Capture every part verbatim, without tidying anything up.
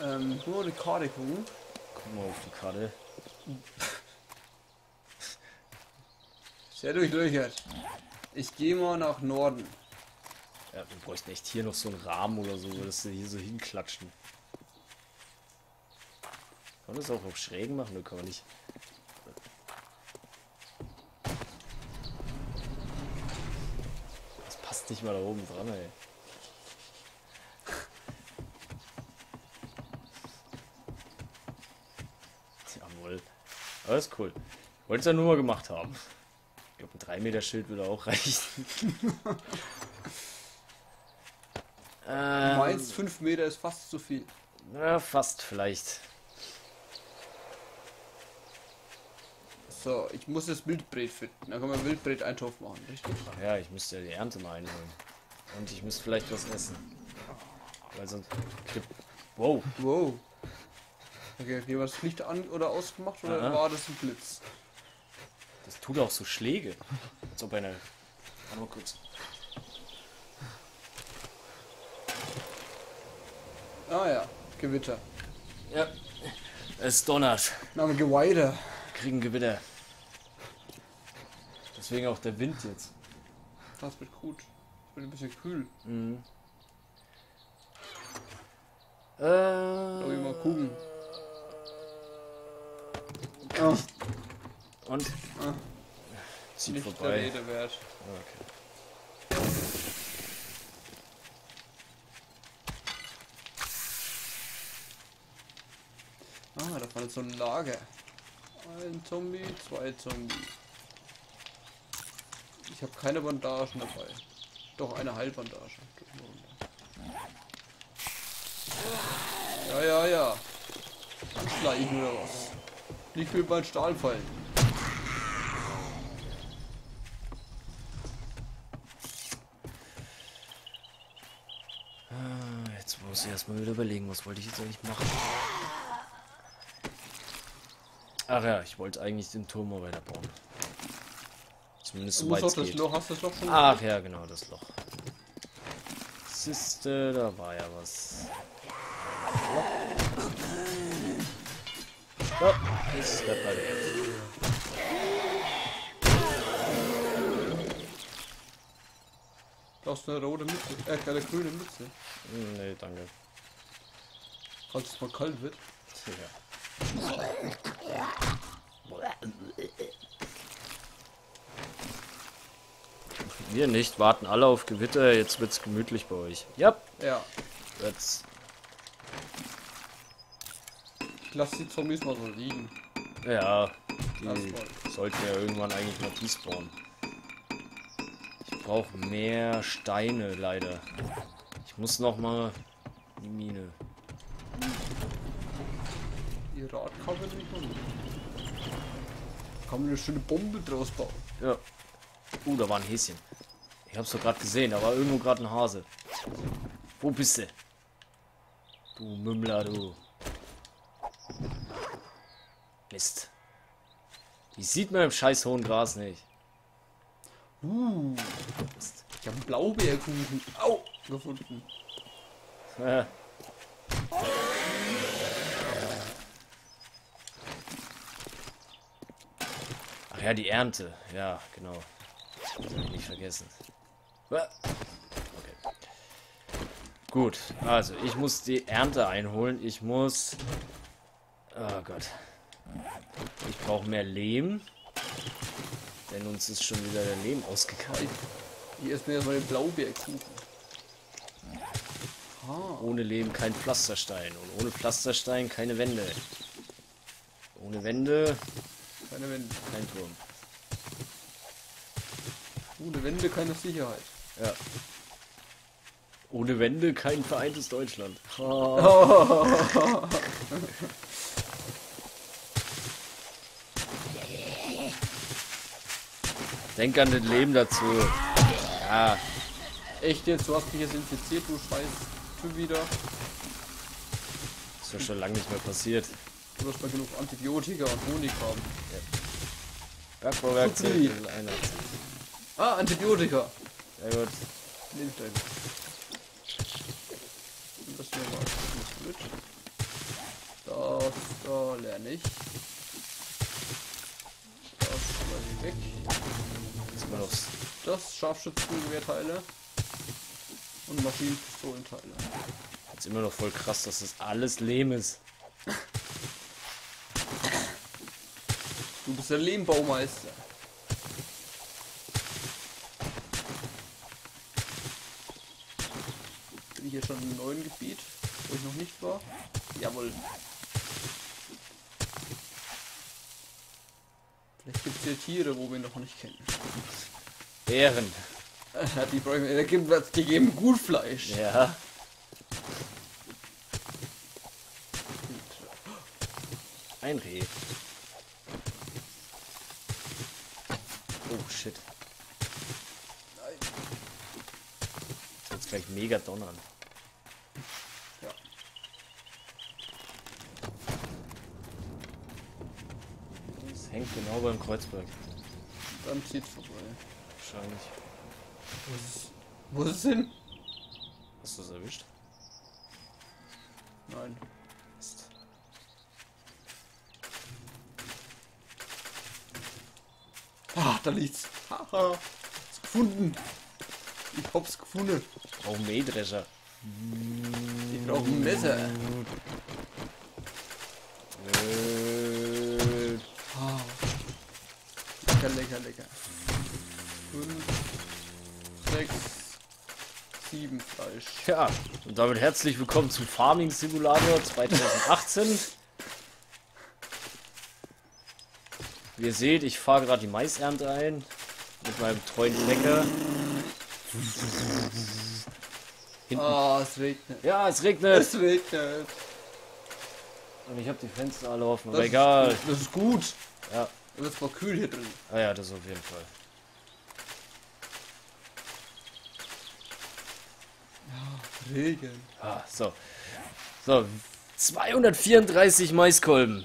Ähm, nur eine Karte gucken. Guck mal auf die Karte. Sehr durchlöchert. Ich gehe mal nach Norden. Ja, wir bräuchten echt hier noch so einen Rahmen oder so, dass wir hier so hinklatschen. Kann man das auch auf schräg machen oder kann man nicht? Das passt nicht mal da oben dran, ey. Jawohl. Alles cool. Ich wollte es ja nur mal gemacht haben. Ich glaube, ein drei Meter Schild würde auch reichen. Du meinst, fünf Meter ist fast zu viel. Na, fast vielleicht. So, ich muss das Wildbret finden. Da kann man Wildbret-Eintopf machen, richtig? Ach ja, ich müsste ja die Ernte mal einholen. Und ich müsste vielleicht was essen. Weil sonst... Wow. Wow. Okay, hat jemand das Licht an- oder ausgemacht oder aha, war das ein Blitz? Das tut auch so Schläge. Als ob einer... Warte mal kurz. Ah ja, Gewitter. Ja, es donnert. Na, Gewitter. Kriegen Gewitter. Deswegen auch der Wind jetzt. Das wird gut. Ich bin ein bisschen kühl. Mhm. Äh, Lass mich mal gucken. Oh. Und? Ah. Zieht nicht vorbei. Der Rede wert. Okay. Ah, da war jetzt so ein Lager. Ein Zombie, zwei Zombie. Ich habe keine Bandagen dabei. Doch, eine Heilbandage. Ja, ja, ja. Dann schlage ich nur was. Nicht mit meinen Stahlpfeilen. Jetzt muss ich erstmal wieder überlegen, was wollte ich jetzt eigentlich machen. Ach ja, ich wollte eigentlich den Turm mal weiter bauen. Zumindest so weit es geht. Loch, hast du das Loch schon? Ach ja, genau, das Loch. Siste, da war ja was. So, das ist der Fall. Du hast eine rote Mütze, äh, keine grüne Mütze. Nee, danke. Falls es mal kalt wird. Ja. Wir nicht, warten alle auf Gewitter, jetzt wird's gemütlich bei euch. Ja. Ja. Jetzt. Ich lasse die Zombies mal so liegen. Ja, die sollten ja irgendwann eigentlich mal despawnen. Ich brauche mehr Steine leider. Ich muss noch mal die Mine. Die Radkappe nicht mehr. Kann man eine schöne Bombe draus bauen. Ja. Uh, da war ein Häschen. Ich hab's doch gerade gesehen, da war irgendwo gerade ein Hase. Wo bist du? Du Mümmler, du. Mist. Die sieht man im scheiß hohen Gras nicht. Uh. Mist. Ich hab einen Blaubeerkuchen. Au! Gefunden. Ja. Ach ja, die Ernte. Ja, genau. Das habe ich nicht vergessen. Okay. Gut, also ich muss die Ernte einholen. Ich muss... Oh Gott. Ich brauche mehr Lehm. Denn uns ist schon wieder der Lehm ausgekeilt. Hier ist mir erstmal den Blaubeerkuchen. Ah. Ohne Lehm kein Pflasterstein. Und ohne Pflasterstein keine Wände. Ohne Wände... Keine Wände. Kein Turm. Ohne Wände keine Sicherheit. Ja. Ohne Wände kein vereintes Deutschland. Oh. Oh. Denk an den Leben dazu. Ja. Echt jetzt? Du hast mich jetzt infiziert, du Scheiß. Schon wieder. Das ist ja schon lange nicht mehr passiert. Du musst mal genug Antibiotika und Honig haben. Ja. Bergbauwerkzeug. Ah, Antibiotika. Sehr gut. Nehmt ein. Das nehmen wir auch nicht mit. So, lerne ich. Das mal weg. Jetzt mal los. Das Scharfschützengewehrteile und Maschinenpistolenteile. Ist immer noch voll krass, dass das alles Lehm ist. Du bist der Lehmbaumeister. Bin ich hier schon im neuen Gebiet, wo ich noch nicht war? Jawohl. Vielleicht gibt es hier Tiere, wo wir noch nicht kennen. Bären. Hat die Bäume gegeben, gut Fleisch. Ja. Ein Reh. Oh shit. Nein. Das wird gleich mega donnern. Ja. Das hängt genau beim Kreuzberg. Dann zieht's vorbei. Wahrscheinlich. Wo ist es hin? Hast du es erwischt? Nein. Mist. Ah, da liegt's. Haha. Ist gefunden. Ich hab's gefunden. Ich brauch einen Mähdrescher. Ich brauch ein Messer. Äh. Ah. Lecker, lecker, lecker. fünf, sechs, sieben Fleisch. Ja, und damit herzlich willkommen zu Farming Simulator zweitausendachtzehn. Wie ihr seht, ich fahre gerade die Maisernte ein mit meinem treuen Trecker. Ah, oh, es regnet. Ja, es regnet. Es regnet. Und ich habe die Fenster alle offen. Das aber egal. Ist, das ist gut. Ja. Wird voll kühl hier drin. Ah ja, das auf jeden Fall. Ja, Regen. Ah, so. So, zweihundertvierunddreißig Maiskolben.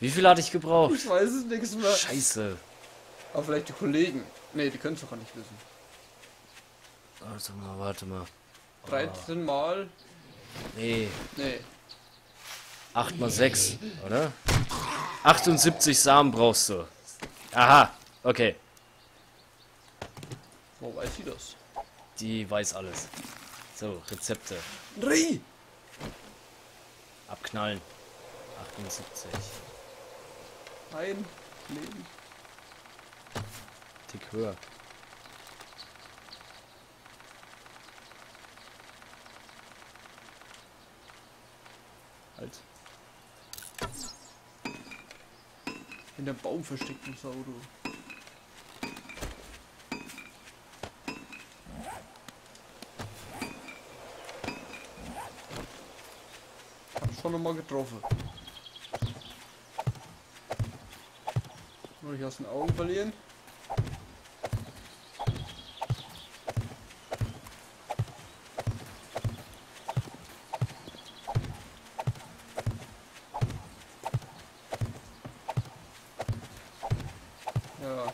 Wie viel hatte ich gebraucht? Ich weiß es nichts mehr. Scheiße. Aber vielleicht die Kollegen. Ne, die können es doch gar nicht wissen. Also mal, warte mal. Oh. dreizehn mal. Nee. Nee. acht mal sechs, oder? achtundsiebzig Samen brauchst du. Aha, okay. Wo weiß sie das? Die weiß alles. So, Rezepte. Drei! Abknallen. achtundsiebzig. Ein Leben. Tick höher. Halt. In der Baum versteckt ein Auto. Hab schon nochmal getroffen. Nur nicht aus den Augen verlieren. Ja.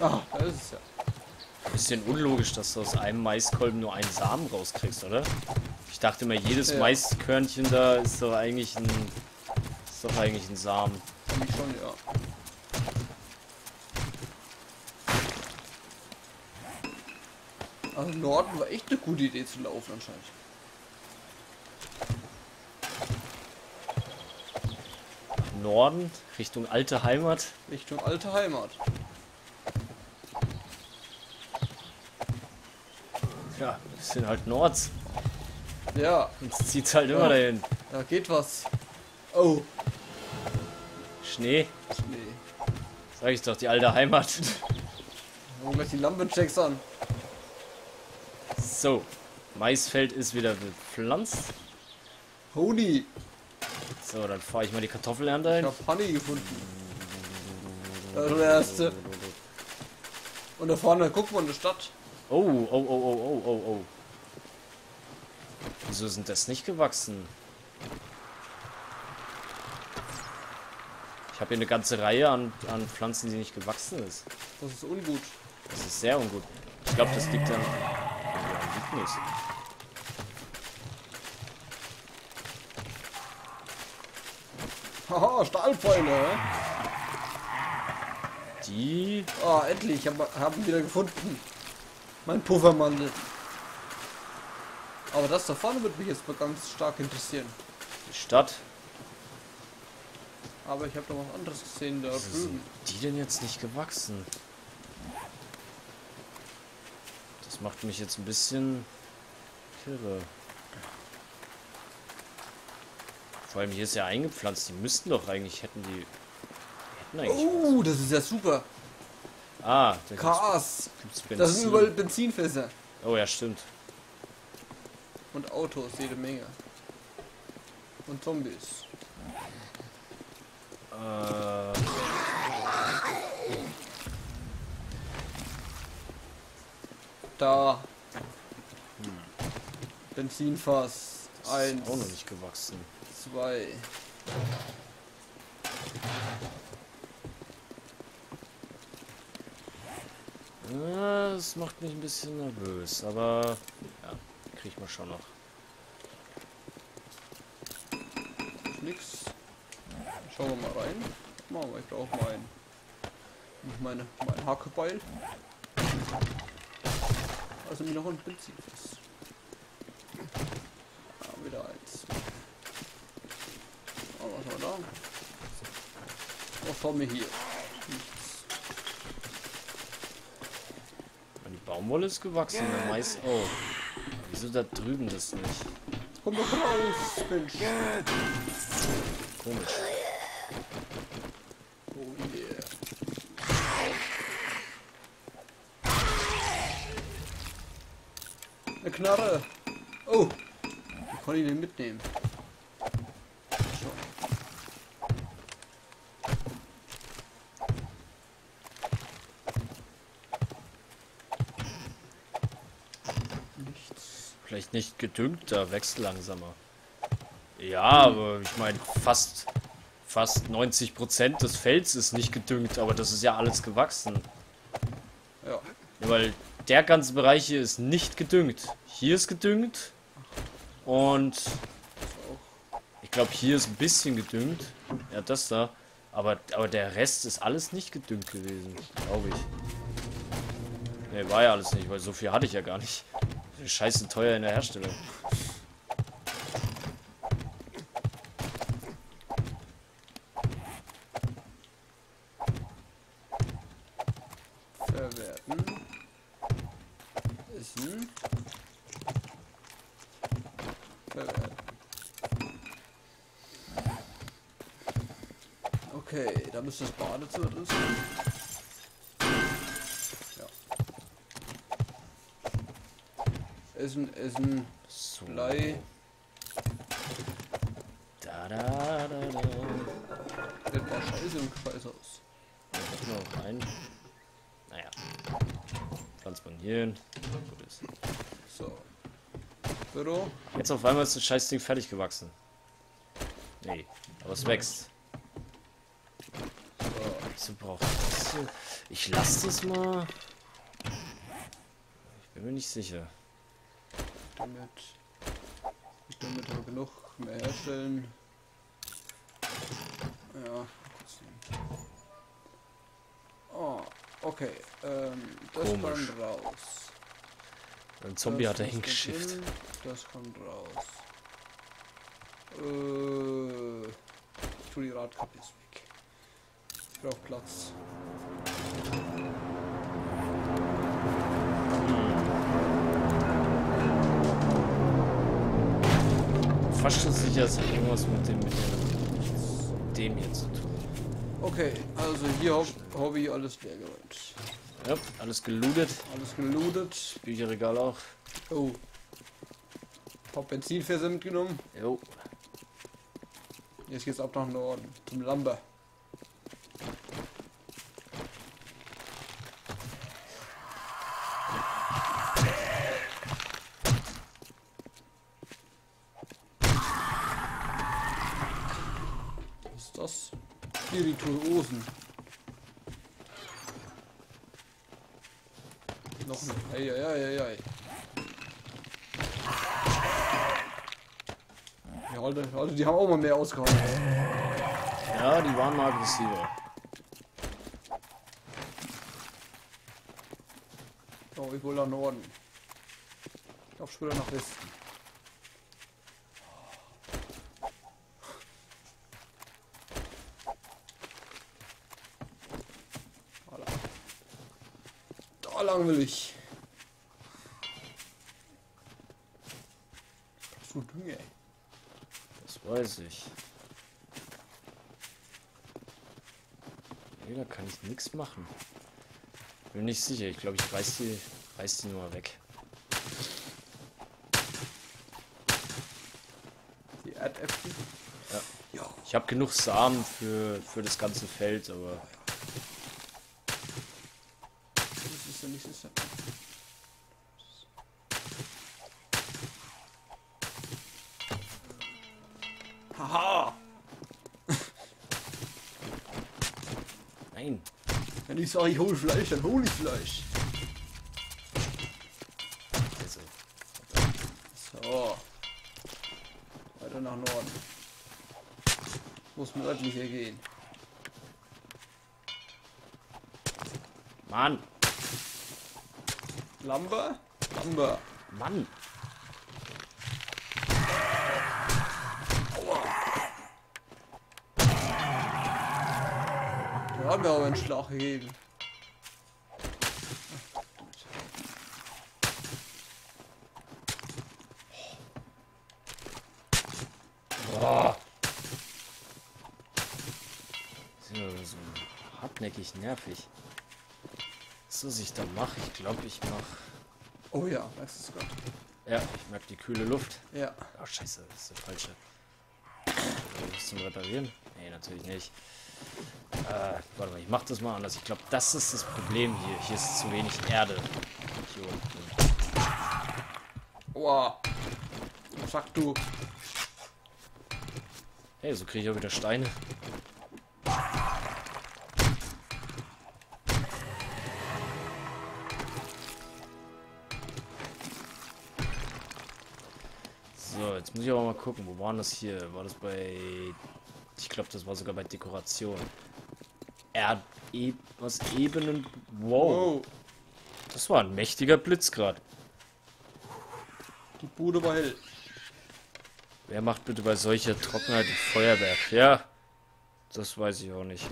Ah, da ist es ja. Bisschen unlogisch, dass du aus einem Maiskolben nur einen Samen rauskriegst, oder? Ich dachte immer, jedes ja. Maiskörnchen da ist doch eigentlich ein, ist doch eigentlich ein Samen. Eigentlich schon, ja. Also Norden war echt eine gute Idee zu laufen anscheinend. Norden, Richtung alte Heimat. Richtung alte Heimat. Ja, wir sind halt Nords. Ja. Uns zieht's halt ja. immer dahin. Da geht was. Oh. Schnee. Schnee. Sag ich doch, die alte Heimat. Warum gleich die Lumberjacks an? So, Maisfeld ist wieder bepflanzt. Honey! So, dann fahre ich mal die Kartoffelernte ein. Ich hab Honey gefunden. Das ist der erste. Und da vorne, guck mal, in der Stadt. Oh, oh, oh, oh, oh, oh, oh. Wieso ist denn das nicht gewachsen? Ich habe hier eine ganze Reihe an, an Pflanzen, die nicht gewachsen ist. Das ist ungut. Das ist sehr ungut. Ich glaube, das liegt an... Nicht. Haha, Stahlpfeile. Die... Oh, endlich. Haben wir wieder gefunden. Mein Puffermandel. Aber das da vorne wird mich jetzt mal ganz stark interessieren. Die Stadt. Aber ich habe doch was anderes gesehen da Wieso drüben. Sind die denn jetzt nicht gewachsen? Das macht mich jetzt ein bisschen kirre. Vor allem hier ist ja eingepflanzt. Die müssten doch eigentlich, hätten die... die hätten eigentlich oh, was. Das ist ja super. Ah, da Chaos. Gibt's, gibt's das sind überall Benzinfässer. Oh ja, stimmt. Und Autos, jede Menge. Und Zombies. Äh. Da. Hm. Benzinfass. Eins. Auch noch nicht gewachsen. Zwei. Ja, das macht mich ein bisschen nervös, aber ja, kriegt man schon noch. Nix. Schauen wir mal rein. Machen wir, ich brauche meinen. Meine, mein Hackebeil. Also mir noch ein Benzin ist. Ah, wieder eins. Ah, was haben wir da? Was haben wir hier? Nichts. Die Baumwolle ist gewachsen, der Mais auch. Wieso da drüben das nicht? Komm doch raus, Mensch. Komisch. Oh yeah. Eine Knarre. Oh. Ich kann ihn denn mitnehmen. Nichts. Vielleicht nicht gedüngter, wächst langsamer. Ja, aber ich meine, fast fast neunzig Prozent des Felds ist nicht gedüngt, aber das ist ja alles gewachsen. Ja. Ja, weil der ganze Bereich hier ist nicht gedüngt. Hier ist gedüngt und ich glaube, hier ist ein bisschen gedüngt. Ja, das da. Aber, aber der Rest ist alles nicht gedüngt gewesen, glaube ich. Ne, war ja alles nicht, weil so viel hatte ich ja gar nicht. Scheiße teuer in der Herstellung. Okay, da müsste das Badezimmer drin sein. Ja. Essen, Essen, so. Blei. Da, da, da, da. Das war scheiße im Scheißhaus. Da kommt noch rein. Naja. Pflanzt man hier hin. Gut ist. So. Büro. Jetzt auf einmal ist das Scheißding fertig gewachsen. Nee, aber es wächst. So, braucht das hier. Ich lasse das mal. Ich bin mir nicht sicher. Damit. Damit haben wir genug mehr herstellen. Ja. Oh, okay. Ähm, das Komisch. Kommt raus. Ein Zombie das hat er hingeschifft. Das kommt raus. Äh. Ich tue die Radkappe jetzt weg. Ich brauche Platz. Fast schon sicher, es hat irgendwas mit dem, mit dem hier zu tun. Okay, also hier Hob Hobby, alles leergeräumt. Ja, alles gelootet. Alles gelootet. Bücherregal auch. Oh. Hab Benzinfässer mitgenommen. Jo. Jetzt geht's ab nach Norden, zum Lumber. Das Spirituosen. Noch eine. Ei, ei, ei, ei. Ja, Alter, Alter, die haben auch mal mehr ausgehauen. Ja, die waren mal aggressiver. So, ich will nach Norden. Ich glaube, ich will nach Westen. Da lang will ich. Das tut Dünge, ey. Das weiß ich. Nee, da kann ich nichts machen. Bin nicht sicher. Ich glaube, ich reiß die, reiß die nur weg. Die Erdäpfel? Ja. Jo. Ich habe genug Samen für, für das ganze Feld, aber... Das ist ja nicht so sicher. Haha! Nein. Wenn ich sage, ich hole Fleisch, dann hole ich Fleisch. So. Weiter nach Norden. Muss man örtlicher gehen. Mann. Lumber? Lumber. Mann. Da haben wir aber einen Schlag gegeben. Boah. Das ist so hartnäckig nervig. So, was ich da mache, ich glaube, ich mache... Oh ja, das ist gut. Ja, ich merke die kühle Luft. Ja. Oh scheiße, das ist der falsche. Willst du ihn reparieren? Nee, natürlich nicht. Äh, warte mal, ich mach das mal anders. Ich glaube, das ist das Problem hier. Hier ist zu wenig Erde. Hier unten. Wow. Was sagst du? Hey, so kriege ich auch wieder Steine. So, jetzt muss ich aber mal gucken. Wo war das hier? War das bei... Ich glaube, das war sogar bei Dekoration. Erd... E was? Ebenen... Wow. wow. Das war ein mächtiger Blitz gerade. Die Bude war hell. Wer macht bitte bei solcher Trockenheit ein Feuerwerk? Ja. Das weiß ich auch nicht.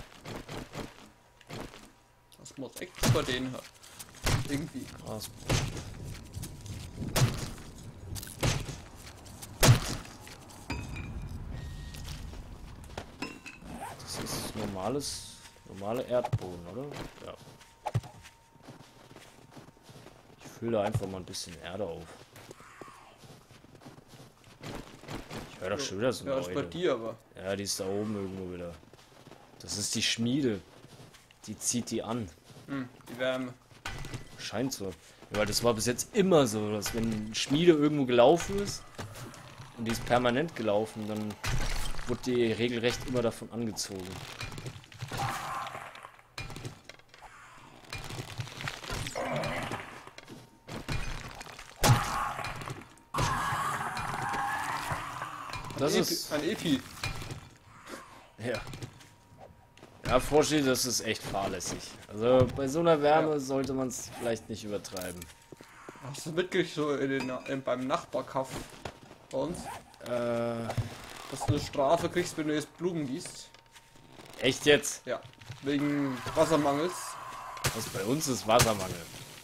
Das muss echt bei denen haben. Irgendwie. Krass. Normales, normale Erdboden, oder? Ja. Ich fülle einfach mal ein bisschen Erde auf. Ich höre doch schon wieder so eine Eule. Ja, das bei dir aber. Ja, die ist da oben irgendwo wieder. Das ist die Schmiede. Die zieht die an. Hm, die Wärme. Scheint so. Weil das war bis jetzt immer so, dass wenn eine Schmiede irgendwo gelaufen ist und die ist permanent gelaufen, dann wurde die regelrecht immer davon angezogen. Das ist ein Epi. Ja. Ja, Froschi, das ist echt fahrlässig. Also bei so einer Wärme ja. sollte man es vielleicht nicht übertreiben. Hast du mitgekriegt so in den, in, beim Nachbarkaff bei uns? Äh. Dass du eine Strafe kriegst, wenn du jetzt Blumen gießt. Echt jetzt? Ja. Wegen Wassermangels. Was bei uns ist Wassermangel.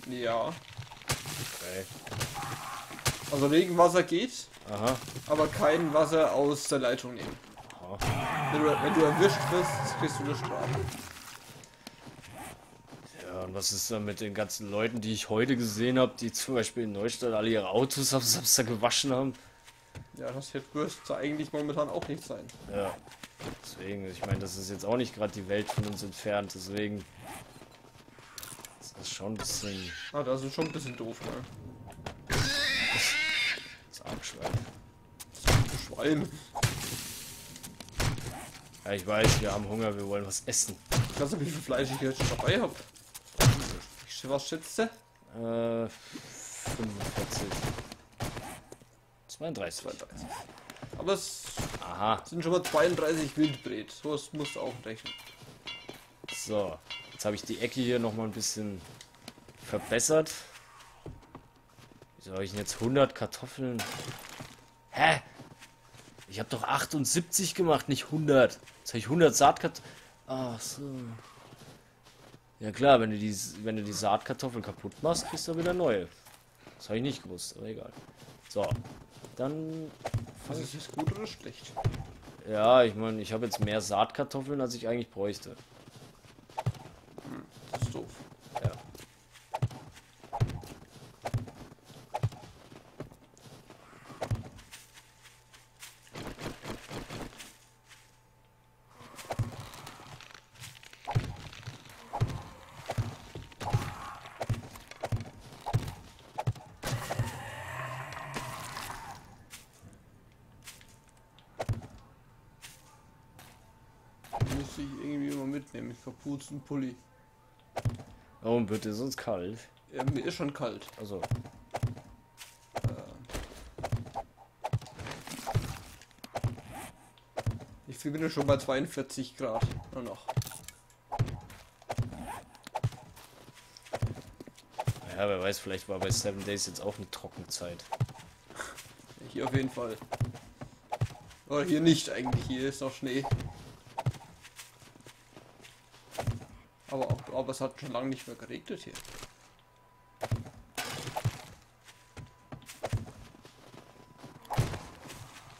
Ja. Okay. Also Regenwasser geht. Aha. Aber kein Wasser aus der Leitung nehmen. Aha. Wenn du, wenn du erwischt wirst, kriegst du eine Strafe. Ja, und was ist dann mit den ganzen Leuten, die ich heute gesehen habe, die zum Beispiel in Neustadt alle ihre Autos am Samstag gewaschen haben? Ja, das hier müsste eigentlich momentan auch nicht sein. Ja. Deswegen, ich meine, das ist jetzt auch nicht gerade die Welt von uns entfernt, deswegen. Das ist schon ein bisschen. Ah, das ist schon ein bisschen doof, ne? Das arme Schwein. Das arme Schwein. Ja, ich weiß, wir haben Hunger, wir wollen was essen. Ich weiß nicht, wie viel Fleisch ich jetzt schon dabei habe. Was schätzt du? Äh. fünfundvierzig. zweiunddreißig. Aber es Aha. Das sind schon mal zweiunddreißig Wildbret. So, das musst du auch rechnen. So, jetzt habe ich die Ecke hier nochmal ein bisschen verbessert. Wieso habe ich denn jetzt hundert Kartoffeln? Hä? Ich habe doch achtundsiebzig gemacht, nicht hundert. Jetzt habe ich hundert Saatkartoffeln. Ach so. Ja klar, wenn du die, wenn du die Saatkartoffeln kaputt machst, kriegst du wieder neue. Das habe ich nicht gewusst, aber egal. So, dann... Also ist das gut oder schlecht? Ja, ich meine, ich habe jetzt mehr Saatkartoffeln, als ich eigentlich bräuchte. Hm, das ist doof. Ja. Ich irgendwie immer mitnehmen, ich verputzen Pulli. Warum bitte, ist uns kalt? Ja, mir ist schon kalt. Also. Äh. Ich bin ja schon bei zweiundvierzig Grad. Nur noch. Ja, wer weiß, vielleicht war bei seven Days jetzt auch eine Trockenzeit. Hier auf jeden Fall. Oder hier nicht eigentlich, hier ist noch Schnee. Aber, aber, aber es hat schon lange nicht mehr geregnet hier.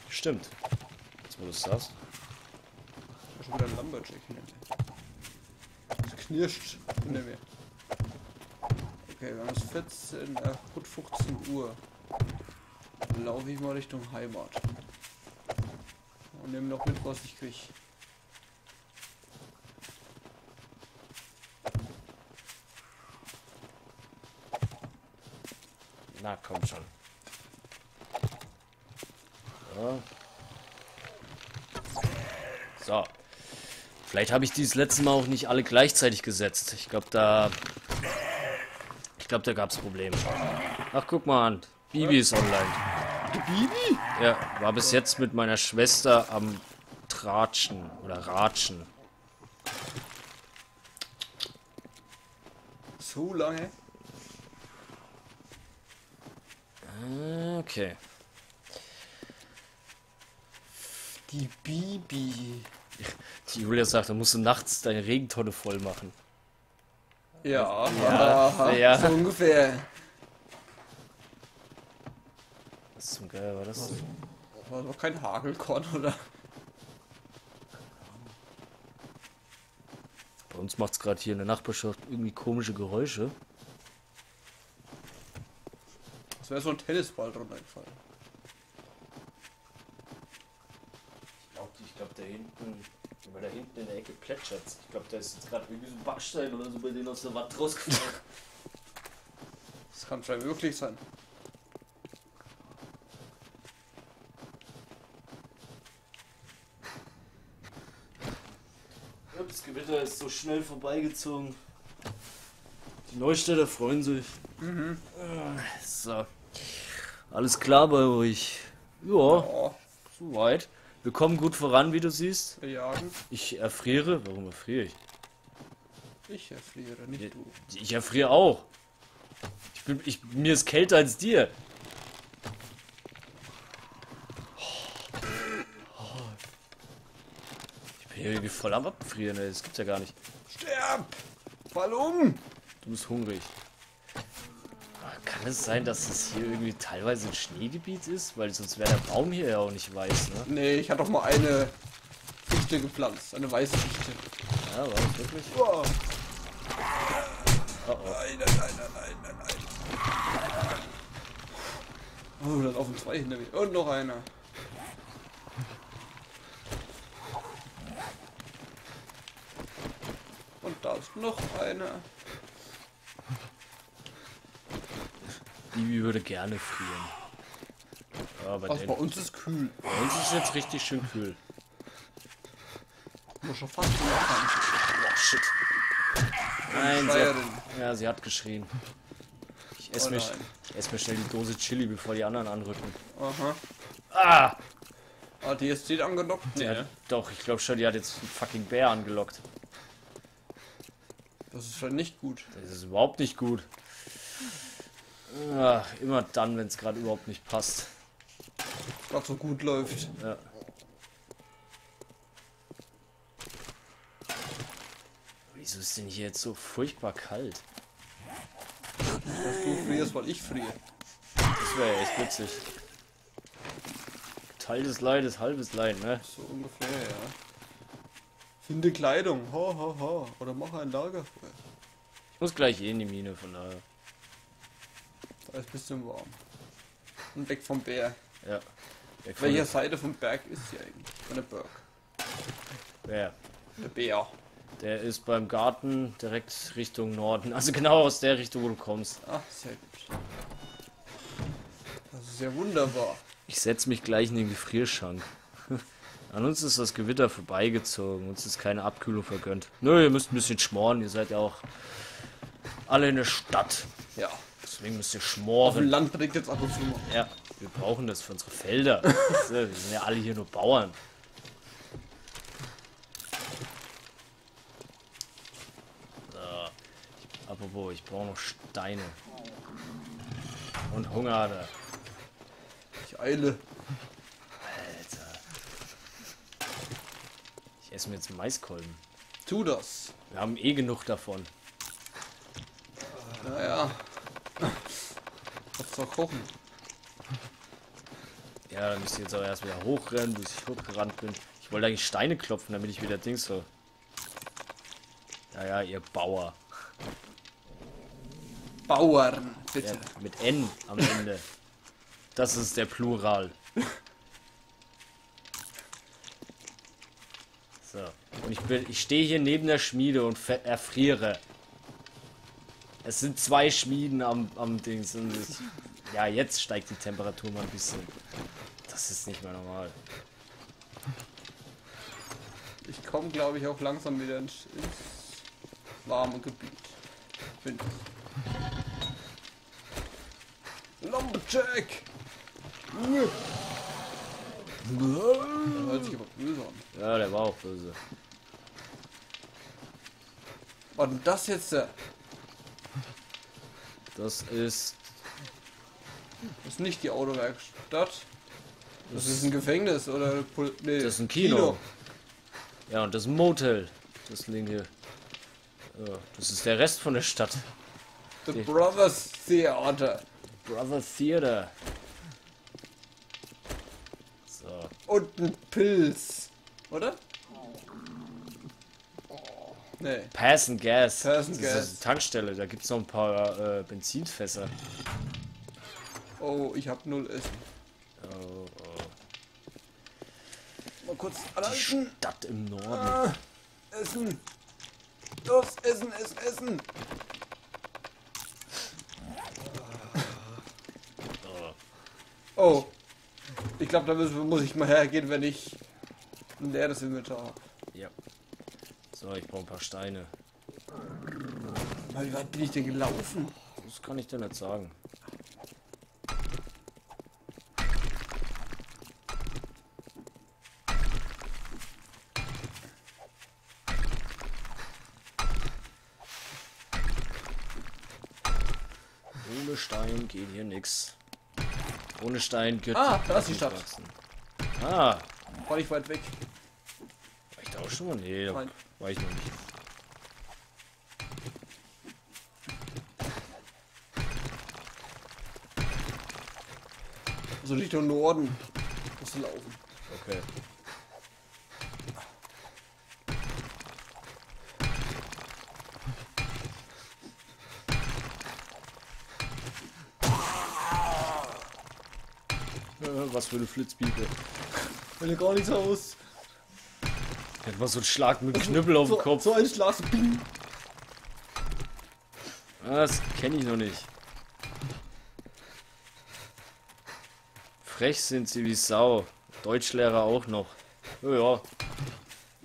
Stimmt. Jetzt wo du es sagst. Ich hab schon wieder einen Lumberjack hinter mir. Es knirscht hinter mir. Okay, wir haben es vierzehn, äh, gut fünfzehn Uhr. Dann laufe ich mal Richtung Heimat. Und nehme noch mit, was ich krieg. Na komm schon. So. So. Vielleicht habe ich dieses letzte Mal auch nicht alle gleichzeitig gesetzt. Ich glaube, da... Ich glaube, da gab es Probleme. Ach, guck mal an. Bibi ist online. Die Bibi? Ja, war bis jetzt mit meiner Schwester am Tratschen oder Ratschen. So lange? Okay. Die Bibi. Die Julia sagt, da musst du nachts deine Regentonne voll machen. Ja, ja, ja. So ungefähr. Was zum Geier war das? War doch kein Hagelkorn, oder? Bei uns macht's gerade hier in der Nachbarschaft irgendwie komische Geräusche. Es wäre so ein Tennisball drunter gefallen. Ich glaube, ich glaub, da hinten, weil da hinten in der Ecke plätschert. Ich glaube, da ist jetzt gerade irgendwie so ein Backstein oder so bei denen aus der Watt rausgefallen. Das kann schon wirklich sein. Das Gewitter ist so schnell vorbeigezogen. Die Neustädter freuen sich. Mhm. So. Alles klar bei euch? Ja, ja. Soweit. Wir kommen gut voran, wie du siehst. Wir jagen. Ich erfriere. Warum erfriere ich? Ich erfriere, nicht ich, du. Ich erfriere auch. Ich bin, ich, mir ist kälter als dir. Ich bin hier irgendwie voll am Abfrieren, ey. Das gibt's ja gar nicht. Sterb! Fall um! Du bist hungrig. Kann es sein, dass es hier irgendwie teilweise ein Schneegebiet ist? Weil sonst wäre der Baum hier ja auch nicht weiß, ne? Nee, ich hatte doch mal eine Fichte gepflanzt. Eine weiße Fichte. Ja, war das wirklich? Oh. Oh, oh. Nein, nein, nein, nein, nein, nein. Oh, da laufen zwei hinter mir. Und noch einer. Und da ist noch einer. Bibi würde gerne frieren. Aber also bei uns ist kühl. Bei uns ist jetzt richtig schön kühl. Muss schon fast wieder anfangen. Oh, shit. Nein, sie hat, ja, sie hat geschrien. Ich esse oh, mir, ess mir schnell die Dose Chili, bevor die anderen anrücken. Aha. Ah! Ah, die ist die angelockt? Nee. Ja, doch, ich glaube schon, die hat jetzt einen fucking Bär angelockt. Das ist schon nicht gut. Das ist überhaupt nicht gut. Ach, immer dann, wenn es gerade überhaupt nicht passt. Gerade so gut läuft. Ja. Wieso ist denn hier jetzt so furchtbar kalt? Dass du frierst, weil ich friere. Das wäre ja echt witzig. Geteiltes Leid ist halbes Leid, ne? So ungefähr, ja. Finde Kleidung, ho, ho, ho. Oder mache ein Lager. Ich muss gleich eh in die Mine, von daher. Da ist ein bisschen warm. Und weg vom Bär. Ja. Auf welcher Seite vom Berg ist sie eigentlich? Von der Berg. Wer? Der Bär. Der ist beim Garten direkt Richtung Norden. Also genau aus der Richtung, wo du kommst. Ach, sehr gut. Das ist ja wunderbar. Ich setze mich gleich in den Gefrierschrank. An uns ist das Gewitter vorbeigezogen. Uns ist keine Abkühlung vergönnt. Nö, ihr müsst ein bisschen schmoren. Ihr seid ja auch alle in der Stadt. Ja. Deswegen müsst ihr schmoren. Auf dem Land bringt jetzt ab und zu mal. Ja, wir brauchen das für unsere Felder. Wir sind ja alle hier nur Bauern. Apropos, ich brauche noch Steine. Und Hunger hat er. Ich eile. Alter. Ich esse mir jetzt Maiskolben. Tu das. Wir haben eh genug davon. Naja. Kannst doch kochen. Ja, dann müsst ihr jetzt aber erst wieder hochrennen, bis ich hochgerannt bin. Ich wollte eigentlich Steine klopfen, damit ich wieder Dings so. Naja, ihr Bauer. Bauern, bitte. Ja, mit N am Ende. Das ist der Plural. So. Und ich, bin, ich stehe hier neben der Schmiede und erfriere. Es sind zwei Schmieden am, am Dings. Und ich, ja, jetzt steigt die Temperatur mal ein bisschen. Das ist nicht mehr normal. Ich komme, glaube ich, auch langsam wieder ins, ins warme Gebiet. Finde ich. Lumberjack! Der hört sich aber böse an. Ja, der war auch böse. Was ist das jetzt? Der? Das ist... Das ist nicht die Autowerkstatt. Das, das ist ein Gefängnis oder... Pol nee, das ist ein Kino. Kino. Ja, und das ist ein Motel. Das Ding hier. Ja, das ist der Rest von der Stadt. The die Brothers Theater. Brother Theater. So. Und ein Pilz. Oder? Nee. Pass and Gas. Pass and Gas. Das ist eine Tankstelle. Da gibt es noch ein paar äh, Benzinfässer. Oh, ich hab null Essen. Oh, oh. Mal kurz anhalten. Die Stadt im Norden. Ah, Essen. Los, Essen, Essen, Essen. Oh, ich glaube, da müssen, muss ich mal hergehen, wenn ich ein leeres Inventar habe. Ja. So, ich brauche ein paar Steine. Wie weit bin ich denn gelaufen? Das kann ich dir nicht sagen. Ohne Stein geht hier nix. Ohne Stein gehört. Ah, da ist die Stadt. Wachsen. Ah. War ich weit weg? War ich da auch schon mal? Nee, nein. War ich noch nicht. Also Richtung Norden. Musst du laufen. Okay. Was für eine Flitzbiebe. Wenn du gar nichts aus. Hätte mal so einen Schlag mit also, Knüppel auf so, den Kopf. So ein Schlag. Bing. Das kenne ich noch nicht. Frech sind sie wie Sau. Deutschlehrer auch noch. Ja.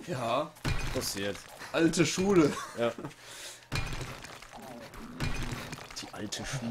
Ja. Passiert. Alte Schule. Ja. Die alte Schule.